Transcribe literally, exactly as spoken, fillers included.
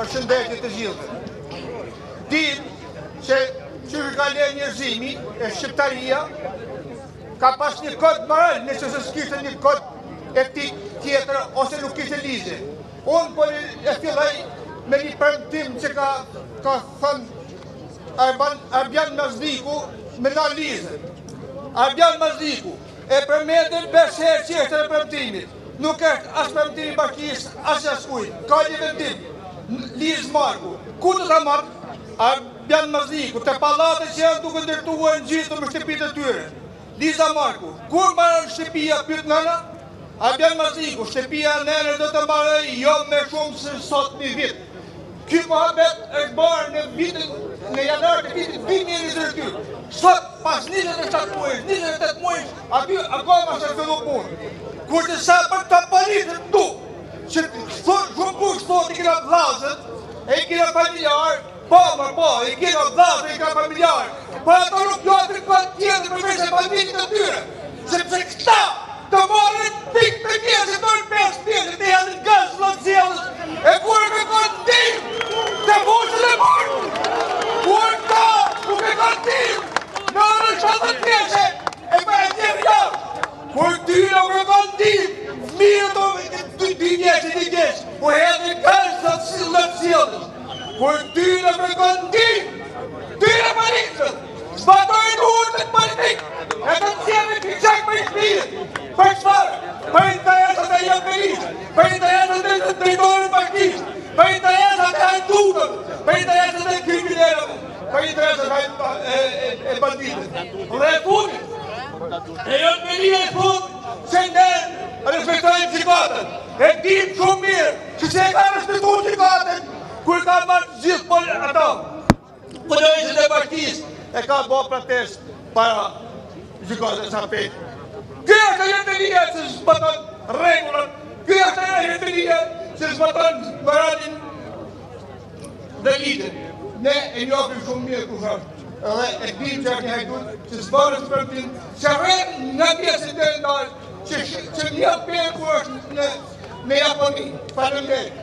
përshëndetje të gjithëve. Dim që që ka lënë njerëzimi e Shqiptaria ka pas një kod moral, nëse s'kishte një kod etik tjetër ose nuk kishte ligje. Unë po e filloj me një premtim që ka ka thënë Arbian Mazdiku me la ligje. Arbian Mazdiku e përmendën pesë herë çështën e premtimit. Nuk është as premtimi bakis, as jaskujt. Ka një vendim, ligj marku. Ku do ta marrë? Arbian Mazdiku, te pallatet që janë duke ndërtuar ngjitur në shtëpitë e tyre. Ligj marku. Kur mbaron shtëpia pyet nëna? Arbian Mazdiku, shtëpia e nënës do të mbaroj jo më shumë se sot një vit. Ky mohabet është bërë në vitin në janar të vitit dy mijë e njëzet e dy. Sot pas njëzet e shtatë muajsh, njëzet e tetë muajsh, aty akoma është fillu punë. Kurse sa për të paritën tu, që shumë kush sot i kena vlazët, e i kena familjarë, po mërë po, e i kena vlazët, e i kena familjarë, për ato nuk lojtë në këtë tjetë përveç e familjarët të tyre, sepse këta të marrën pikë për pjesë, e tonë pesë pjesë, e janë në gëzë, në zjelës, e kur e kërkon timë, të bushën e mërë, kur ta, ku kërkon timë, në në shtatët pjesë, e për e tjemë javë, kur ty në kërkon timë, mirë të dy njështë, dy njështë, u hedhë në gëzë, në zjelës, kur ty në kërkon timë, ty në parisët, zbatojnë urtët politikë, e të nësjeve të qakë për ishpijët, për shfarë, për interesat e jëmërisë, për interesat e të drejtojnë në pakisë, për interesat e hajtutëm, për interesat e kriminerëve, për interesat e banditët. Dhe e funit, e jëmëria e funë, që ne respektojnë qikatën, e tim shumë mirë, që që e ka respektu qikatën, kur ka marë gjithë për ato, përnojësit e pakisë, e ka bo protest para gjykatës e sapit. Kjo është e jetëria që zbaton regullat, kjo është e jetëria që zbaton moralin dhe ligjin. Ne e njohim shumë mirë kush është, edhe e dim që është hajduti, që zbaton shpërblimin, që rrën në pjesën e ndarjes, që një pjesë ku është në Japoni. Faleminderit.